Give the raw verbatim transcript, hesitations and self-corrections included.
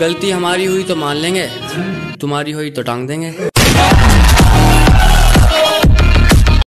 गलती हमारी हुई तो मान लेंगे, तुम्हारी हुई तो टांग देंगे।